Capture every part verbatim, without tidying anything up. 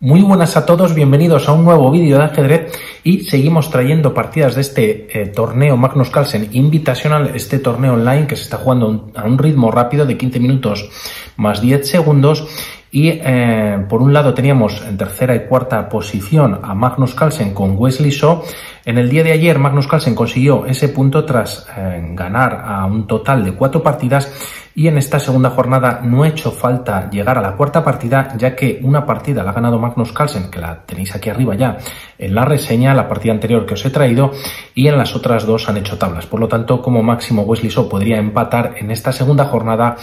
Muy buenas a todos, bienvenidos a un nuevo vídeo de ajedrez y seguimos trayendo partidas de este eh, torneo Magnus Carlsen Invitational, este torneo online que se está jugando a un ritmo rápido de quince minutos más diez segundos y eh, por un lado teníamos en tercera y cuarta posición a Magnus Carlsen con Wesley So. En el día de ayer Magnus Carlsen consiguió ese punto tras eh, ganar a un total de cuatro partidas. Y en esta segunda jornada no ha hecho falta llegar a la cuarta partida, ya que una partida la ha ganado Magnus Carlsen, que la tenéis aquí arriba ya en la reseña, la partida anterior que os he traído, y en las otras dos han hecho tablas. Por lo tanto, como máximo Wesley So podría empatar en esta segunda jornada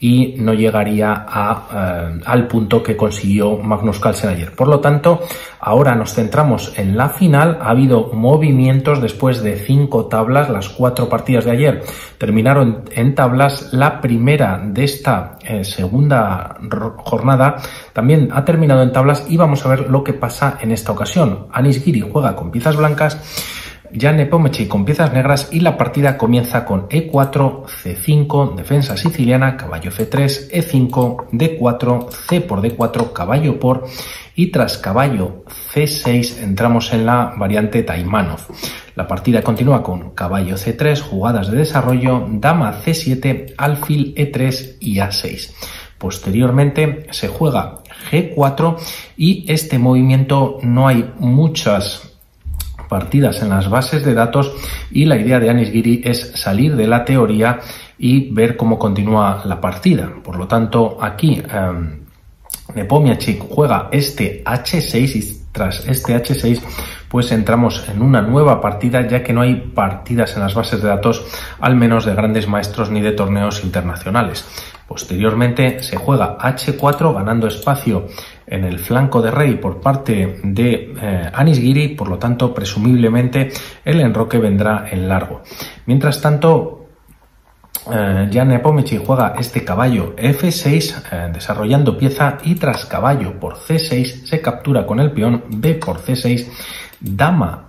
y no llegaría a, eh, al punto que consiguió Magnus Carlsen ayer. Por lo tanto, ahora nos centramos en la final. Ha habido movimientos después de cinco tablas. Las cuatro partidas de ayer terminaron en tablas. La primera de esta eh, segunda jornada también ha terminado en tablas y vamos a ver lo que pasa en esta ocasión. Anish Giri juega con piezas blancas, Ian Nepomniachtchi con piezas negras y la partida comienza con e cuatro, ce cinco, defensa siciliana, caballo ce tres, e cinco, de cuatro, c por de cuatro, caballo por y tras caballo ce seis entramos en la variante Taimanov. La partida continúa con caballo ce tres, jugadas de desarrollo, dama ce siete, alfil e tres y a seis. Posteriormente se juega ge cuatro y este movimiento no hay muchas partidas en las bases de datos y la idea de Anish Giri es salir de la teoría y ver cómo continúa la partida. Por lo tanto, aquí eh, Nepomniachtchi juega este hache seis y tras este hache seis pues entramos en una nueva partida, ya que no hay partidas en las bases de datos, al menos de grandes maestros ni de torneos internacionales. Posteriormente se juega hache cuatro ganando espacio en el flanco de rey por parte de eh, Anish Giri, por lo tanto presumiblemente el enroque vendrá en largo. Mientras tanto, Eh, Ian Nepomniachtchi juega este caballo efe seis eh, desarrollando pieza y tras caballo por ce seis se captura con el peón b por ce seis, dama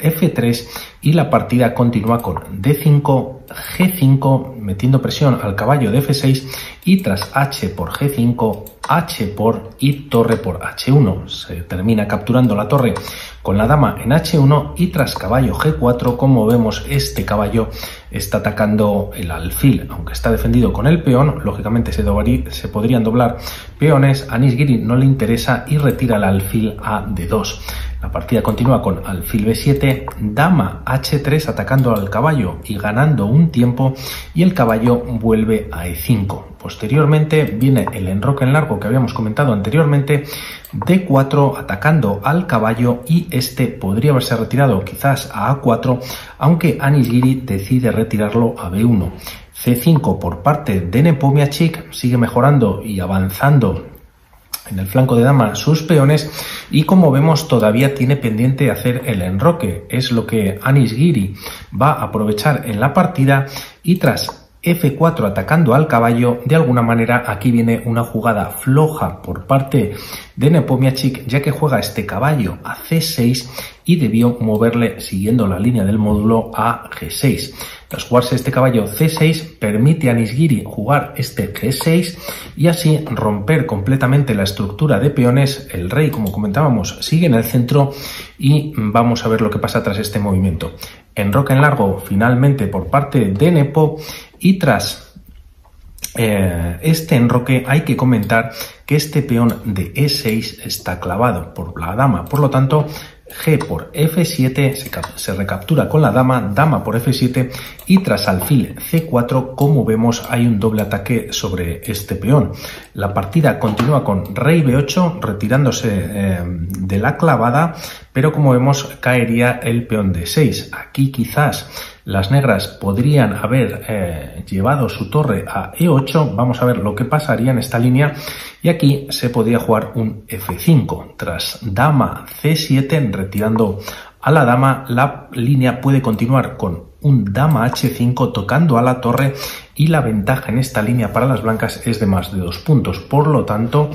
efe tres y la partida continúa con de cinco, ge cinco metiendo presión al caballo de efe seis y tras h por ge cinco, h por y torre por hache uno. Se termina capturando la torre con la dama en hache uno y tras caballo ge cuatro, como vemos, este caballo está atacando el alfil, aunque está defendido con el peón. Lógicamente se, doblaría, se podrían doblar peones. A Anish Giri no le interesa y retira el alfil a de dos. La partida continúa con alfil be siete, dama hache tres atacando al caballo y ganando un tiempo y el caballo vuelve a e cinco. Posteriormente viene el enroque en largo que habíamos comentado anteriormente, de cuatro atacando al caballo y este podría haberse retirado quizás a a cuatro, aunque Anish Giri decide retirarlo a be uno. ce cinco por parte de Nepomniachtchi sigue mejorando y avanzando en el flanco de dama sus peones y, como vemos, todavía tiene pendiente hacer el enroque. Es lo que Anish Giri va a aprovechar en la partida y tras efe cuatro atacando al caballo, de alguna manera aquí viene una jugada floja por parte de Nepomniachtchi, ya que juega este caballo a ce seis y debió moverle siguiendo la línea del módulo a ge seis. Tras jugarse este caballo ce seis permite a Anish Giri jugar este ge seis y así romper completamente la estructura de peones. El rey, como comentábamos, sigue en el centro y vamos a ver lo que pasa tras este movimiento. Enroque en largo finalmente por parte de Nepo y tras eh, este enroque hay que comentar que este peón de e seis está clavado por la dama, por lo tanto g por efe siete se, se recaptura con la dama, dama por efe siete y tras alfil ce cuatro, como vemos, hay un doble ataque sobre este peón. La partida continúa con rey be ocho retirándose eh, de la clavada, pero como vemos caería el peón de seis. Aquí quizás las negras podrían haber eh, llevado su torre a e ocho. Vamos a ver lo que pasaría en esta línea y aquí se podría jugar un efe cinco. Tras dama ce siete retirando a la dama, la línea puede continuar con un dama hache cinco tocando a la torre y la ventaja en esta línea para las blancas es de más de dos puntos. Por lo tanto,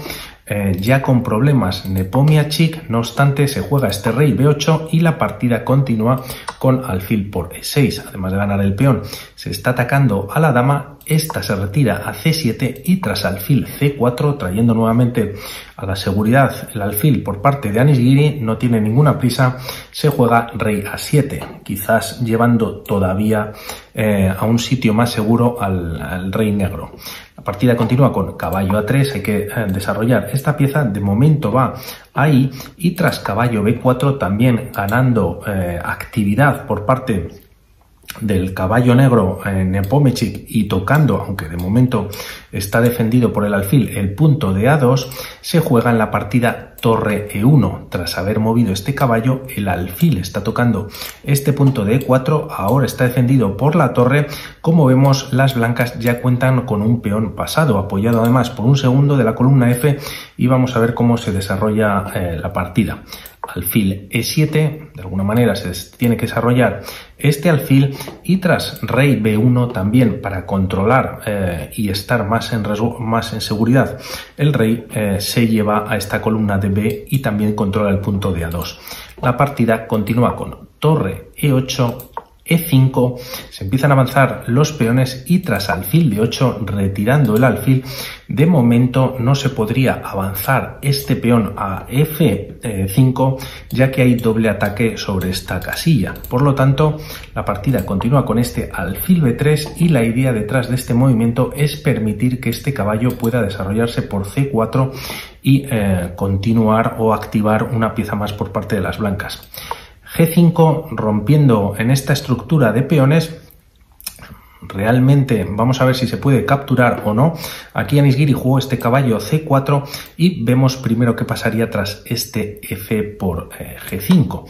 Eh, ya con problemas Nepomniachtchi, no obstante, se juega este rey be ocho y la partida continúa con alfil por e seis. Además de ganar el peón, se está atacando a la dama, esta se retira a ce siete y tras alfil ce cuatro, trayendo nuevamente a la seguridad el alfil por parte de Anish Giri. No tiene ninguna prisa, se juega rey a siete, quizás llevando todavía eh, a un sitio más seguro al, al rey negro. La partida continúa con caballo a tres, hay que desarrollar esta pieza, de momento va ahí, y tras caballo be cuatro también ganando eh, actividad por parte del caballo negro eh, Nepomniachtchi y tocando, aunque de momento está defendido por el alfil, el punto de a dos, se juega en la partida torre e uno. Tras haber movido este caballo, el alfil está tocando este punto de e cuatro, ahora está defendido por la torre. Como vemos, las blancas ya cuentan con un peón pasado, apoyado además por un segundo de la columna F, y vamos a ver cómo se desarrolla eh, la partida. Alfil e siete, de alguna manera se tiene que desarrollar este alfil, y tras rey be uno también para controlar eh, y estar más en, más en seguridad, el rey eh, se lleva a esta columna de B y también controla el punto de a dos. La partida continúa con torre e ocho, e cinco, se empiezan a avanzar los peones y tras alfil be ocho, retirando el alfil, de momento no se podría avanzar este peón a efe cinco, ya que hay doble ataque sobre esta casilla. Por lo tanto, la partida continúa con este alfil be tres y la idea detrás de este movimiento es permitir que este caballo pueda desarrollarse por ce cuatro y eh, continuar o activar una pieza más por parte de las blancas. ge cinco, rompiendo en esta estructura de peones. Realmente vamos a ver si se puede capturar o no. Aquí Anish Giri jugó este caballo ce cuatro y vemos primero qué pasaría tras este F por eh, ge cinco.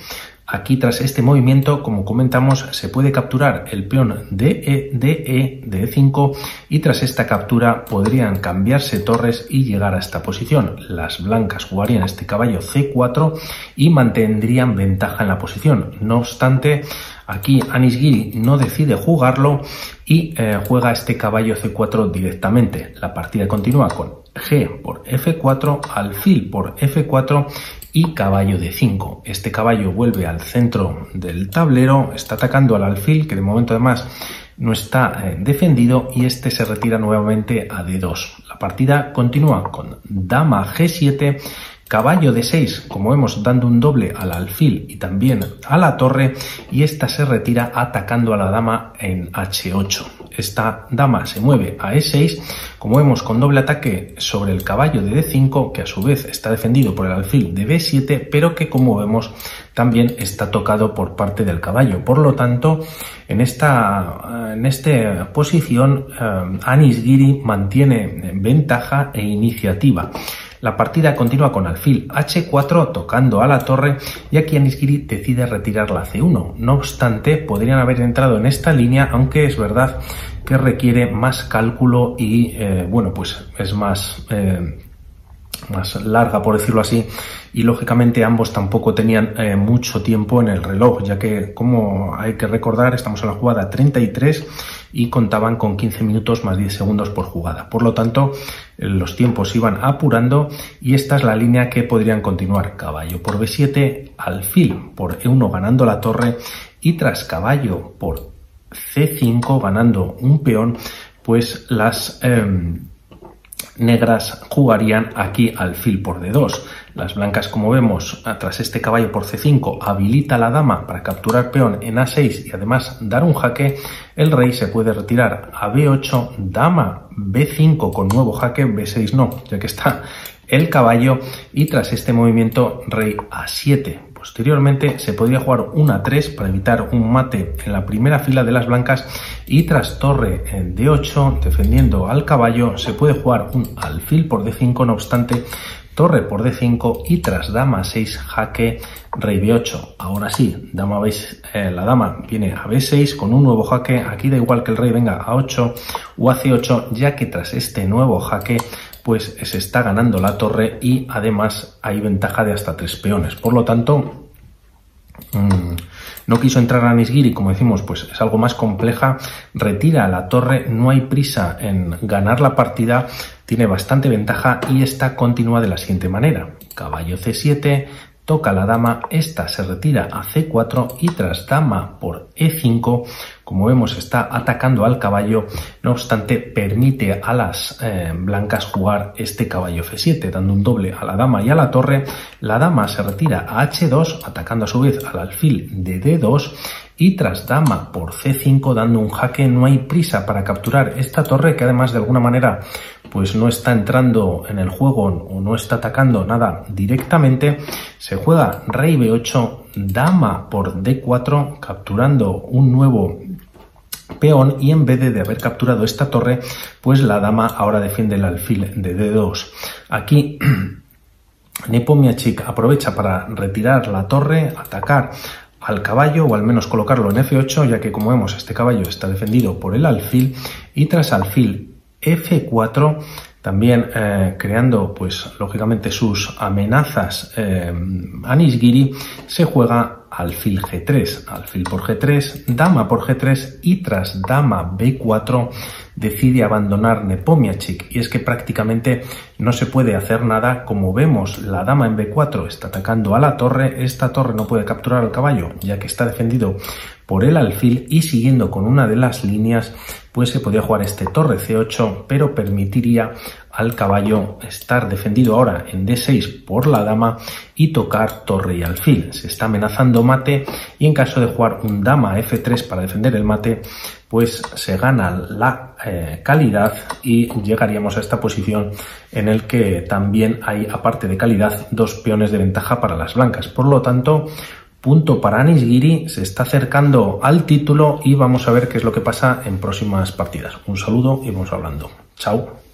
Aquí tras este movimiento, como comentamos, se puede capturar el peón de e, de e cinco y tras esta captura podrían cambiarse torres y llegar a esta posición. Las blancas jugarían este caballo ce cuatro y mantendrían ventaja en la posición. No obstante, aquí Anish Giri no decide jugarlo y eh, juega este caballo ce cuatro directamente. La partida continúa con G por efe cuatro, alfil por efe cuatro y caballo de cinco. Este caballo vuelve al centro del tablero, está atacando al alfil, que de momento además no está eh, defendido, y este se retira nuevamente a de dos. La partida continúa con dama ge siete, caballo de seis, como vemos, dando un doble al alfil y también a la torre, y esta se retira atacando a la dama en hache ocho. Esta dama se mueve a e seis, como vemos, con doble ataque sobre el caballo de de cinco, que a su vez está defendido por el alfil de be siete, pero que, como vemos, también está tocado por parte del caballo. Por lo tanto, en esta, en esta posición, eh, Anish Giri mantiene ventaja e iniciativa. La partida continúa con alfil hache cuatro tocando a la torre y aquí Anish Giri decide retirar la ce uno. No obstante, podrían haber entrado en esta línea, aunque es verdad que requiere más cálculo y eh, bueno, pues es más, eh, más larga, por decirlo así, y lógicamente ambos tampoco tenían eh, mucho tiempo en el reloj, ya que, como hay que recordar, estamos en la jugada treinta y tres y contaban con quince minutos más diez segundos por jugada. Por lo tanto, los tiempos iban apurando y esta es la línea que podrían continuar. Caballo por be siete, alfil por e uno ganando la torre y tras caballo por ce cinco ganando un peón, pues las eh, negras jugarían aquí alfil por de dos. Las blancas, como vemos, tras este caballo por ce cinco, habilita a la dama para capturar peón en a seis y además dar un jaque. El rey se puede retirar a be ocho, dama be cinco con nuevo jaque, be seis no, ya que está el caballo, y tras este movimiento rey a siete. Posteriormente se podría jugar un a tres para evitar un mate en la primera fila de las blancas y tras torre en de ocho, defendiendo al caballo, se puede jugar un alfil por de cinco, no obstante, torre por de cinco y tras dama seis, jaque, rey be ocho. Ahora sí, dama B seis, eh, la dama viene a be seis con un nuevo jaque. Aquí da igual que el rey venga a ocho o a ce ocho, ya que tras este nuevo jaque pues se está ganando la torre y además hay ventaja de hasta tres peones. Por lo tanto, mmm, No quiso entrar a Anish Giri, como decimos, pues es algo más compleja. Retira la torre, no hay prisa en ganar la partida, tiene bastante ventaja y esta continúa de la siguiente manera. Caballo ce siete, toca la dama, esta se retira a ce cuatro y tras dama por e cinco, como vemos, está atacando al caballo, no obstante permite a las eh, blancas jugar este caballo ce siete, dando un doble a la dama y a la torre. La dama se retira a hache dos, atacando a su vez al alfil de de dos, y tras dama por ce cinco, dando un jaque. No hay prisa para capturar esta torre, que además de alguna manera pues no está entrando en el juego o no está atacando nada directamente. Se juega rey be ocho, dama por de cuatro, capturando un nuevo peón, y en vez de, de haber capturado esta torre, pues la dama ahora defiende el alfil de de dos. Aquí Nepomniachtchi aprovecha para retirar la torre, atacar al caballo o al menos colocarlo en efe ocho, ya que como vemos este caballo está defendido por el alfil, y tras alfil efe cuatro, también eh, creando pues lógicamente sus amenazas eh, Anish Giri, se juega alfil ge tres, alfil por ge tres, dama por ge tres, y tras dama be cuatro decide abandonar Nepomniachtchi, y es que prácticamente no se puede hacer nada. Como vemos, la dama en be cuatro está atacando a la torre, esta torre no puede capturar al caballo ya que está defendido por el alfil, y siguiendo con una de las líneas pues se podía jugar este torre ce ocho, pero permitiría al caballo estar defendido ahora en de seis por la dama y tocar torre y alfil. Se está amenazando mate, y en caso de jugar un dama efe tres para defender el mate, pues se gana la eh, calidad y llegaríamos a esta posición en el que también hay, aparte de calidad, dos peones de ventaja para las blancas. Por lo tanto, punto para Anish Giri, se está acercando al título y vamos a ver qué es lo que pasa en próximas partidas. Un saludo y vamos hablando. Chao.